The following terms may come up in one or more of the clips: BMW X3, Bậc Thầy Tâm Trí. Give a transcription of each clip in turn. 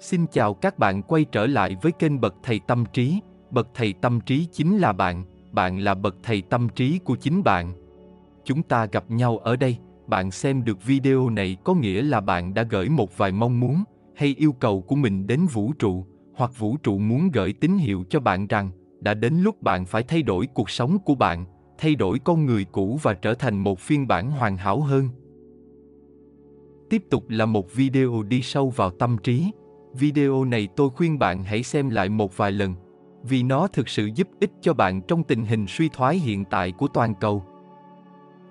Xin chào các bạn quay trở lại với kênh Bậc Thầy Tâm Trí. Bậc Thầy Tâm Trí chính là bạn, bạn là Bậc Thầy Tâm Trí của chính bạn. Chúng ta gặp nhau ở đây, bạn xem được video này có nghĩa là bạn đã gửi một vài mong muốn hay yêu cầu của mình đến vũ trụ, hoặc vũ trụ muốn gửi tín hiệu cho bạn rằng đã đến lúc bạn phải thay đổi cuộc sống của bạn, thay đổi con người cũ và trở thành một phiên bản hoàn hảo hơn. Tiếp tục là một video đi sâu vào tâm trí. Video này tôi khuyên bạn hãy xem lại một vài lần, vì nó thực sự giúp ích cho bạn trong tình hình suy thoái hiện tại của toàn cầu.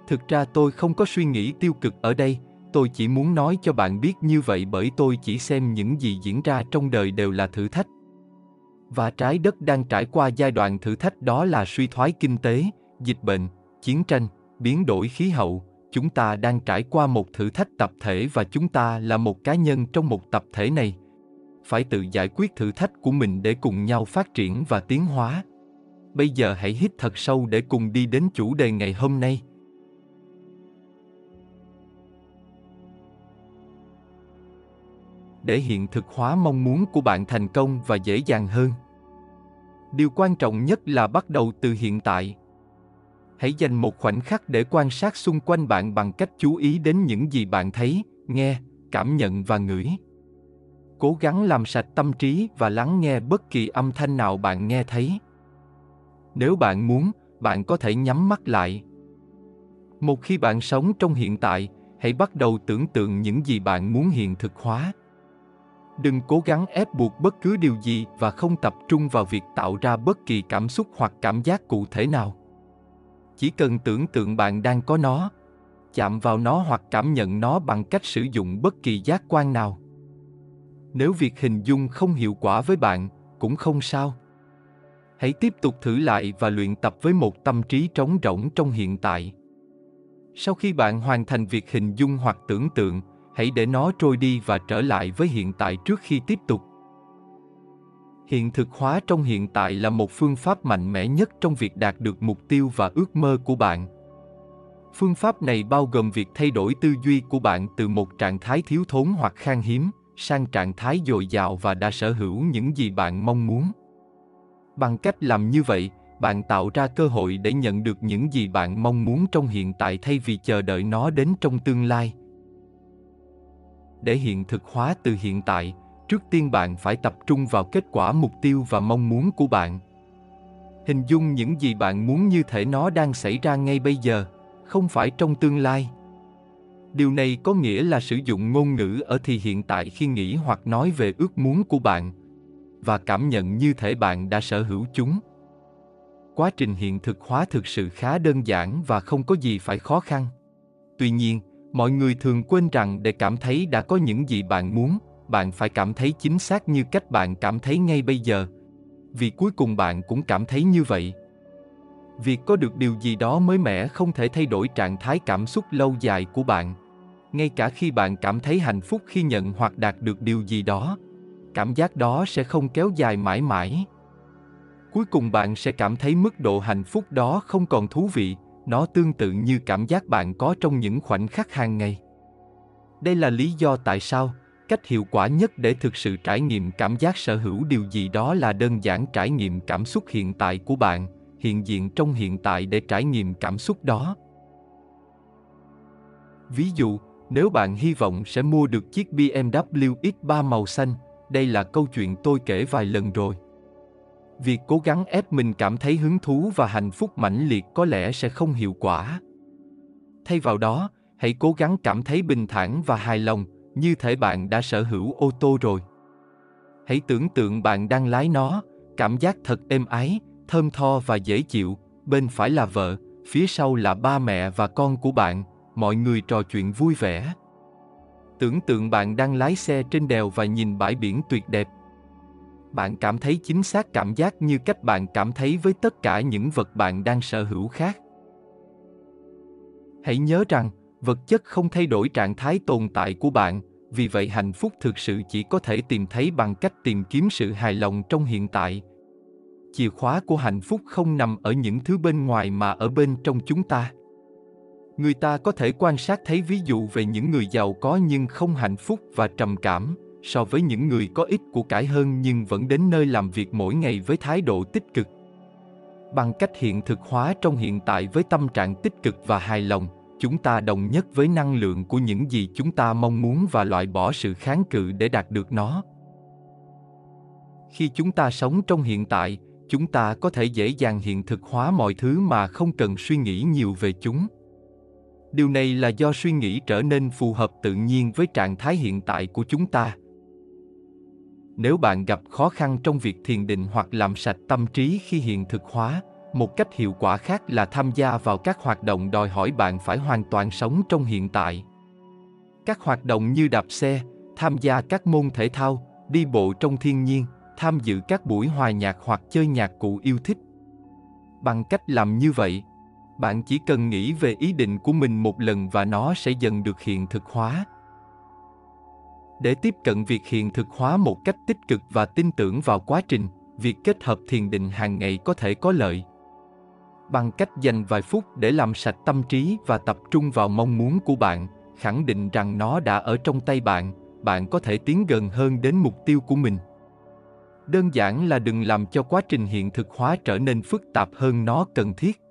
Thực ra tôi không có suy nghĩ tiêu cực ở đây, tôi chỉ muốn nói cho bạn biết như vậy bởi tôi chỉ xem những gì diễn ra trong đời đều là thử thách. Và trái đất đang trải qua giai đoạn thử thách, đó là suy thoái kinh tế, dịch bệnh, chiến tranh, biến đổi khí hậu. Chúng ta đang trải qua một thử thách tập thể và chúng ta là một cá nhân trong một tập thể này. Phải tự giải quyết thử thách của mình để cùng nhau phát triển và tiến hóa. Bây giờ hãy hít thật sâu để cùng đi đến chủ đề ngày hôm nay. Để hiện thực hóa mong muốn của bạn thành công và dễ dàng hơn, điều quan trọng nhất là bắt đầu từ hiện tại. Hãy dành một khoảnh khắc để quan sát xung quanh bạn bằng cách chú ý đến những gì bạn thấy, nghe, cảm nhận và ngửi. Cố gắng làm sạch tâm trí và lắng nghe bất kỳ âm thanh nào bạn nghe thấy. Nếu bạn muốn, bạn có thể nhắm mắt lại. Một khi bạn sống trong hiện tại, hãy bắt đầu tưởng tượng những gì bạn muốn hiện thực hóa. Đừng cố gắng ép buộc bất cứ điều gì và không tập trung vào việc tạo ra bất kỳ cảm xúc hoặc cảm giác cụ thể nào. Chỉ cần tưởng tượng bạn đang có nó, chạm vào nó hoặc cảm nhận nó bằng cách sử dụng bất kỳ giác quan nào. Nếu việc hình dung không hiệu quả với bạn, cũng không sao. Hãy tiếp tục thử lại và luyện tập với một tâm trí trống rỗng trong hiện tại. Sau khi bạn hoàn thành việc hình dung hoặc tưởng tượng, hãy để nó trôi đi và trở lại với hiện tại trước khi tiếp tục. Hiện thực hóa trong hiện tại là một phương pháp mạnh mẽ nhất trong việc đạt được mục tiêu và ước mơ của bạn. Phương pháp này bao gồm việc thay đổi tư duy của bạn từ một trạng thái thiếu thốn hoặc khan hiếm sang trạng thái dồi dào và đã sở hữu những gì bạn mong muốn. Bằng cách làm như vậy, bạn tạo ra cơ hội để nhận được những gì bạn mong muốn trong hiện tại thay vì chờ đợi nó đến trong tương lai. Để hiện thực hóa từ hiện tại, trước tiên bạn phải tập trung vào kết quả mục tiêu và mong muốn của bạn. Hình dung những gì bạn muốn như thể nó đang xảy ra ngay bây giờ, không phải trong tương lai. Điều này có nghĩa là sử dụng ngôn ngữ ở thì hiện tại khi nghĩ hoặc nói về ước muốn của bạn và cảm nhận như thể bạn đã sở hữu chúng. Quá trình hiện thực hóa thực sự khá đơn giản và không có gì phải khó khăn. Tuy nhiên, mọi người thường quên rằng để cảm thấy đã có những gì bạn muốn, bạn phải cảm thấy chính xác như cách bạn cảm thấy ngay bây giờ, vì cuối cùng bạn cũng cảm thấy như vậy. Việc có được điều gì đó mới mẻ không thể thay đổi trạng thái cảm xúc lâu dài của bạn. Ngay cả khi bạn cảm thấy hạnh phúc khi nhận hoặc đạt được điều gì đó, cảm giác đó sẽ không kéo dài mãi mãi. Cuối cùng bạn sẽ cảm thấy mức độ hạnh phúc đó không còn thú vị, nó tương tự như cảm giác bạn có trong những khoảnh khắc hàng ngày. Đây là lý do tại sao cách hiệu quả nhất để thực sự trải nghiệm cảm giác sở hữu điều gì đó là đơn giản trải nghiệm cảm xúc hiện tại của bạn, hiện diện trong hiện tại để trải nghiệm cảm xúc đó. Ví dụ, nếu bạn hy vọng sẽ mua được chiếc BMW X3 màu xanh, đây là câu chuyện tôi kể vài lần rồi. Việc cố gắng ép mình cảm thấy hứng thú và hạnh phúc mãnh liệt có lẽ sẽ không hiệu quả. Thay vào đó, hãy cố gắng cảm thấy bình thản và hài lòng, như thể bạn đã sở hữu ô tô rồi. Hãy tưởng tượng bạn đang lái nó, cảm giác thật êm ái, thơm tho và dễ chịu, bên phải là vợ, phía sau là ba mẹ và con của bạn, mọi người trò chuyện vui vẻ. Tưởng tượng bạn đang lái xe trên đèo và nhìn bãi biển tuyệt đẹp. Bạn cảm thấy chính xác cảm giác như cách bạn cảm thấy với tất cả những vật bạn đang sở hữu khác. Hãy nhớ rằng, vật chất không thay đổi trạng thái tồn tại của bạn, vì vậy hạnh phúc thực sự chỉ có thể tìm thấy bằng cách tìm kiếm sự hài lòng trong hiện tại. Chìa khóa của hạnh phúc không nằm ở những thứ bên ngoài mà ở bên trong chúng ta. Người ta có thể quan sát thấy ví dụ về những người giàu có nhưng không hạnh phúc và trầm cảm, so với những người có ít của cải hơn nhưng vẫn đến nơi làm việc mỗi ngày với thái độ tích cực. Bằng cách hiện thực hóa trong hiện tại với tâm trạng tích cực và hài lòng, chúng ta đồng nhất với năng lượng của những gì chúng ta mong muốn và loại bỏ sự kháng cự để đạt được nó. Khi chúng ta sống trong hiện tại, chúng ta có thể dễ dàng hiện thực hóa mọi thứ mà không cần suy nghĩ nhiều về chúng. Điều này là do suy nghĩ trở nên phù hợp tự nhiên với trạng thái hiện tại của chúng ta. Nếu bạn gặp khó khăn trong việc thiền định hoặc làm sạch tâm trí khi hiện thực hóa, một cách hiệu quả khác là tham gia vào các hoạt động đòi hỏi bạn phải hoàn toàn sống trong hiện tại. Các hoạt động như đạp xe, tham gia các môn thể thao, đi bộ trong thiên nhiên, tham dự các buổi hòa nhạc hoặc chơi nhạc cụ yêu thích. Bằng cách làm như vậy, bạn chỉ cần nghĩ về ý định của mình một lần và nó sẽ dần được hiện thực hóa. Để tiếp cận việc hiện thực hóa một cách tích cực và tin tưởng vào quá trình, việc kết hợp thiền định hàng ngày có thể có lợi. Bằng cách dành vài phút để làm sạch tâm trí và tập trung vào mong muốn của bạn, khẳng định rằng nó đã ở trong tay bạn, bạn có thể tiến gần hơn đến mục tiêu của mình. Đơn giản là đừng làm cho quá trình hiện thực hóa trở nên phức tạp hơn nó cần thiết.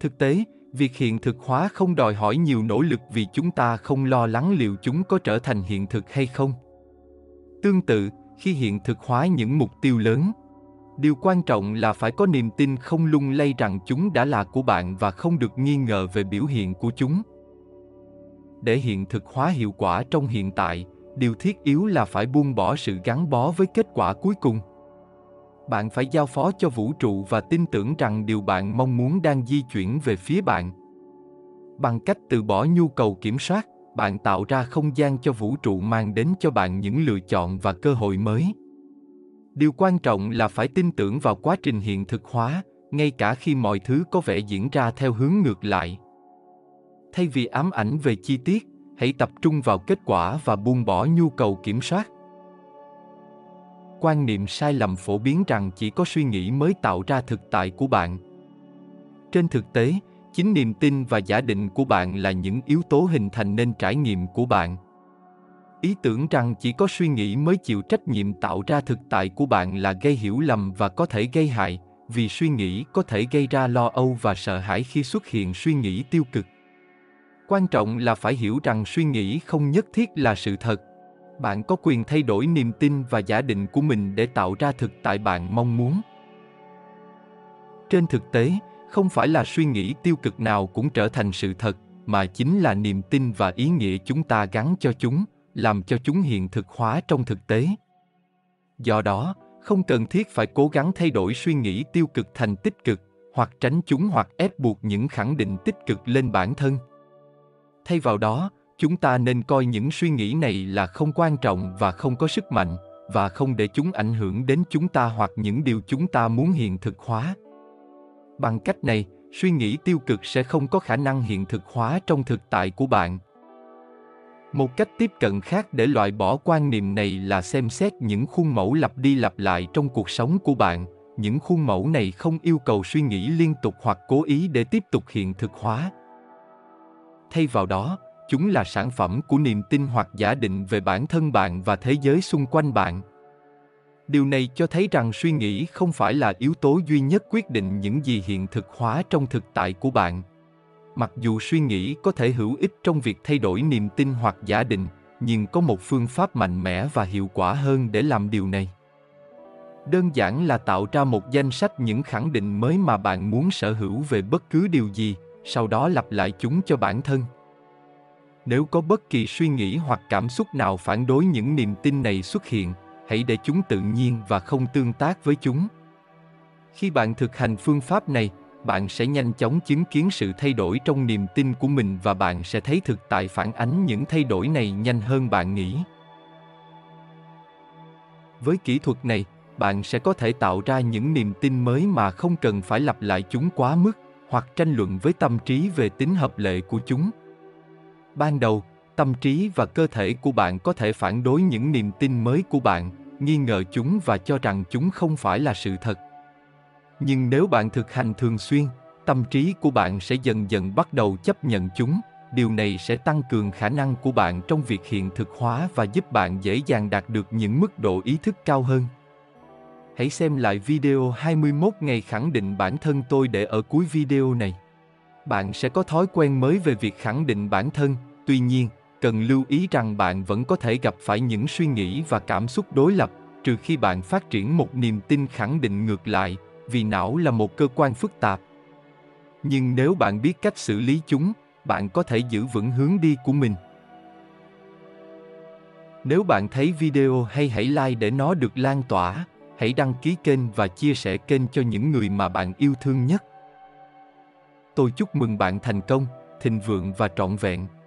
Thực tế, việc hiện thực hóa không đòi hỏi nhiều nỗ lực vì chúng ta không lo lắng liệu chúng có trở thành hiện thực hay không. Tương tự, khi hiện thực hóa những mục tiêu lớn, điều quan trọng là phải có niềm tin không lung lay rằng chúng đã là của bạn và không được nghi ngờ về biểu hiện của chúng. Để hiện thực hóa hiệu quả trong hiện tại, điều thiết yếu là phải buông bỏ sự gắn bó với kết quả cuối cùng. Bạn phải giao phó cho vũ trụ và tin tưởng rằng điều bạn mong muốn đang di chuyển về phía bạn. Bằng cách từ bỏ nhu cầu kiểm soát, bạn tạo ra không gian cho vũ trụ mang đến cho bạn những lựa chọn và cơ hội mới. Điều quan trọng là phải tin tưởng vào quá trình hiện thực hóa, ngay cả khi mọi thứ có vẻ diễn ra theo hướng ngược lại. Thay vì ám ảnh về chi tiết, hãy tập trung vào kết quả và buông bỏ nhu cầu kiểm soát. Quan niệm sai lầm phổ biến rằng chỉ có suy nghĩ mới tạo ra thực tại của bạn. Trên thực tế, chính niềm tin và giả định của bạn là những yếu tố hình thành nên trải nghiệm của bạn. Ý tưởng rằng chỉ có suy nghĩ mới chịu trách nhiệm tạo ra thực tại của bạn là gây hiểu lầm và có thể gây hại, vì suy nghĩ có thể gây ra lo âu và sợ hãi khi xuất hiện suy nghĩ tiêu cực. Quan trọng là phải hiểu rằng suy nghĩ không nhất thiết là sự thật. Bạn có quyền thay đổi niềm tin và giả định của mình để tạo ra thực tại bạn mong muốn. Trên thực tế, không phải là suy nghĩ tiêu cực nào cũng trở thành sự thật, mà chính là niềm tin và ý nghĩa chúng ta gắn cho chúng, làm cho chúng hiện thực hóa trong thực tế. Do đó, không cần thiết phải cố gắng thay đổi suy nghĩ tiêu cực thành tích cực, hoặc tránh chúng hoặc ép buộc những khẳng định tích cực lên bản thân. Thay vào đó, chúng ta nên coi những suy nghĩ này là không quan trọng và không có sức mạnh, và không để chúng ảnh hưởng đến chúng ta hoặc những điều chúng ta muốn hiện thực hóa. Bằng cách này, suy nghĩ tiêu cực sẽ không có khả năng hiện thực hóa trong thực tại của bạn. Một cách tiếp cận khác để loại bỏ quan niệm này là xem xét những khuôn mẫu lặp đi lặp lại trong cuộc sống của bạn. Những khuôn mẫu này không yêu cầu suy nghĩ liên tục hoặc cố ý để tiếp tục hiện thực hóa. Thay vào đó, chúng là sản phẩm của niềm tin hoặc giả định về bản thân bạn và thế giới xung quanh bạn. Điều này cho thấy rằng suy nghĩ không phải là yếu tố duy nhất quyết định những gì hiện thực hóa trong thực tại của bạn. Mặc dù suy nghĩ có thể hữu ích trong việc thay đổi niềm tin hoặc giả định, nhưng có một phương pháp mạnh mẽ và hiệu quả hơn để làm điều này. Đơn giản là tạo ra một danh sách những khẳng định mới mà bạn muốn sở hữu về bất cứ điều gì, sau đó lặp lại chúng cho bản thân. Nếu có bất kỳ suy nghĩ hoặc cảm xúc nào phản đối những niềm tin này xuất hiện, hãy để chúng tự nhiên và không tương tác với chúng. Khi bạn thực hành phương pháp này, bạn sẽ nhanh chóng chứng kiến sự thay đổi trong niềm tin của mình và bạn sẽ thấy thực tại phản ánh những thay đổi này nhanh hơn bạn nghĩ. Với kỹ thuật này, bạn sẽ có thể tạo ra những niềm tin mới mà không cần phải lặp lại chúng quá mức hoặc tranh luận với tâm trí về tính hợp lệ của chúng. Ban đầu, tâm trí và cơ thể của bạn có thể phản đối những niềm tin mới của bạn, nghi ngờ chúng và cho rằng chúng không phải là sự thật. Nhưng nếu bạn thực hành thường xuyên, tâm trí của bạn sẽ dần dần bắt đầu chấp nhận chúng, điều này sẽ tăng cường khả năng của bạn trong việc hiện thực hóa và giúp bạn dễ dàng đạt được những mức độ ý thức cao hơn. Hãy xem lại video 21 ngày khẳng định bản thân tôi để ở cuối video này. Bạn sẽ có thói quen mới về việc khẳng định bản thân, tuy nhiên, cần lưu ý rằng bạn vẫn có thể gặp phải những suy nghĩ và cảm xúc đối lập, trừ khi bạn phát triển một niềm tin khẳng định ngược lại, vì não là một cơ quan phức tạp. Nhưng nếu bạn biết cách xử lý chúng, bạn có thể giữ vững hướng đi của mình. Nếu bạn thấy video hay, hãy like để nó được lan tỏa, hãy đăng ký kênh và chia sẻ kênh cho những người mà bạn yêu thương nhất. Tôi chúc mừng bạn thành công, thịnh vượng và trọn vẹn.